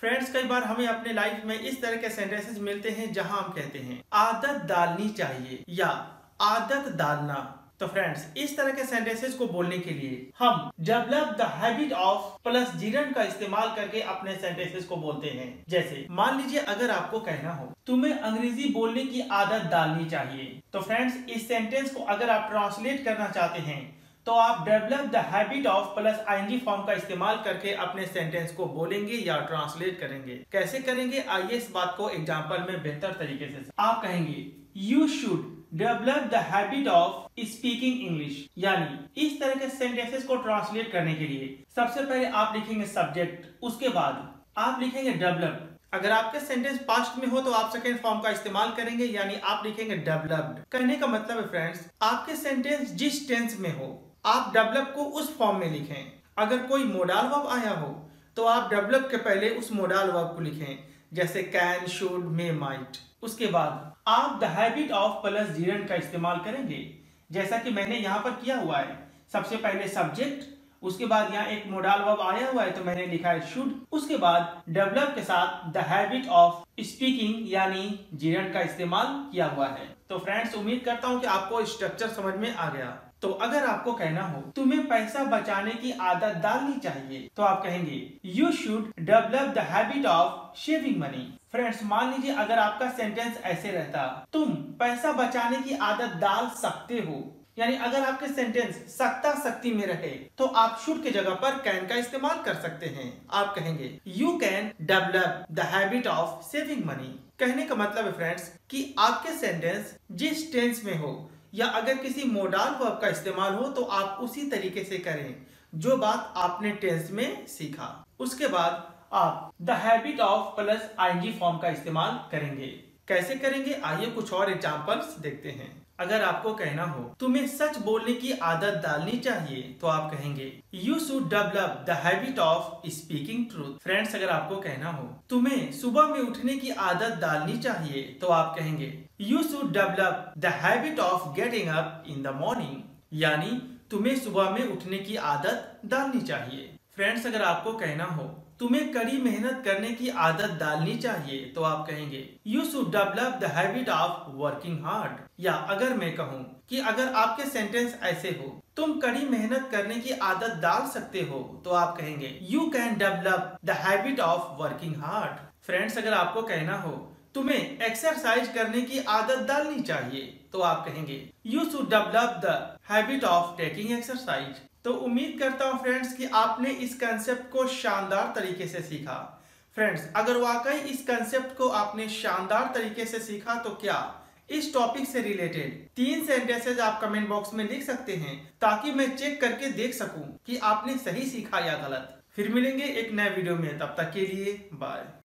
Friends, कई बार हमें अपने लाइफ में इस तरह के सेंटेंसेस मिलते हैं जहां हम कहते हैं आदत डालनी चाहिए या आदत डालना। तो फ्रेंड्स, इस तरह के सेंटेंसेस को बोलने के लिए हम develop the habit of plus gerund का इस्तेमाल करके अपने सेंटेंसेस को बोलते हैं। जैसे मान लीजिए अगर आपको कहना हो तुम्हें अंग्रेजी बोलने की आदत डालनी चाहिए, तो फ्रेंड्स इस सेंटेंस को अगर आप ट्रांसलेट करना चाहते हैं तो आप develop the habit of plus ING form का इस्तेमाल करके अपने सेंटेंस को बोलेंगे या ट्रांसलेट करेंगे। कैसे करेंगे, आइए इस बात को एग्जाम्पल में बेहतर तरीके से। आप कहेंगे you should develop the habit of speaking English. यानी इस तरह के सेंटेंसेस को ट्रांसलेट करने के लिए सबसे पहले आप लिखेंगे सब्जेक्ट, उसके बाद आप लिखेंगे डेवलप। अगर आपके सेंटेंस पास्ट में हो तो आप सेकेंड फॉर्म का इस्तेमाल करेंगे, यानी आप लिखेंगे डेवलप्ड। कहने का मतलब है फ्रेंड्स, आपके सेंटेंस जिस टेंस में हो आप डेवलप को उस फॉर्म में लिखें। अगर कोई मोडाल वर्ब आया हो तो आप डेवलप के पहले उस मोडाल वर्ब को लिखें, जैसे कैन, शुड, मे, माइट। उसके बाद आप the habit of plus gerund का इस्तेमाल करेंगे, जैसा कि मैंने यहाँ पर किया हुआ है। सबसे पहले सब्जेक्ट, उसके बाद यहाँ एक मोडाल वर्ब आया हुआ है तो मैंने लिखा है शुड, उसके बाद डेवलप के साथ द हैबिट ऑफ स्पीकिंग यानी जीरन का इस्तेमाल किया हुआ है। तो फ्रेंड्स, उम्मीद करता हूँ कि आपको स्ट्रक्चर समझ में आ गया। तो अगर आपको कहना हो तुम्हें पैसा बचाने की आदत डालनी चाहिए, तो आप कहेंगे you should develop the habit of saving money. Friends, मान लीजिए अगर आपका सेंटेंस ऐसे रहता तुम पैसा बचाने की आदत डाल सकते हो, यानी अगर आपके सेंटेंस सकता सकती में रहे तो आप शुड के जगह पर कैन का इस्तेमाल कर सकते हैं। आप कहेंगे you can develop the habit of saving money. कहने का मतलब है फ्रेंड्स कि आपके सेंटेंस जिस टेंस में हो या अगर किसी मोडाल वर्ब का इस्तेमाल हो तो आप उसी तरीके से करें जो बात आपने टेंस में सीखा। उसके बाद आप the habit of plus ING form का इस्तेमाल करेंगे। कैसे करेंगे, आइए कुछ और एग्जांपल्स देखते हैं। अगर आपको कहना हो तुम्हें सच बोलने की आदत डालनी चाहिए, तो आप कहेंगे you should develop the habit of speaking truth. Friends, अगर आपको कहना हो तुम्हें सुबह में उठने की आदत डालनी चाहिए, तो आप कहेंगे you should develop the habit of getting up in the morning. यानी तुम्हें सुबह में उठने की आदत डालनी चाहिए। फ्रेंड्स, अगर आपको कहना हो तुम्हें कड़ी मेहनत करने की आदत डालनी चाहिए, तो आप कहेंगे you should develop the habit of working hard. या अगर मैं कहूँ कि अगर आपके सेंटेंस ऐसे हो तुम कड़ी मेहनत करने की आदत डाल सकते हो, तो आप कहेंगे you can develop the habit of working hard. Friends, अगर आपको कहना हो तुम्हें एक्सरसाइज करने की आदत डालनी चाहिए, तो आप कहेंगे you should develop the habit of taking exercise. तो उम्मीद करता हूँ फ्रेंड्स कि आपने इस कंसेप्ट को शानदार तरीके से सीखा। फ्रेंड्स, अगर वाकई इस कंसेप्ट को आपने शानदार तरीके से सीखा तो क्या इस टॉपिक से रिलेटेड 3 सेंटेंसेज आप कमेंट बॉक्स में लिख सकते हैं, ताकि मैं चेक करके देख सकूं कि आपने सही सीखा या गलत। फिर मिलेंगे एक नए वीडियो में, तब तक के लिए बाय।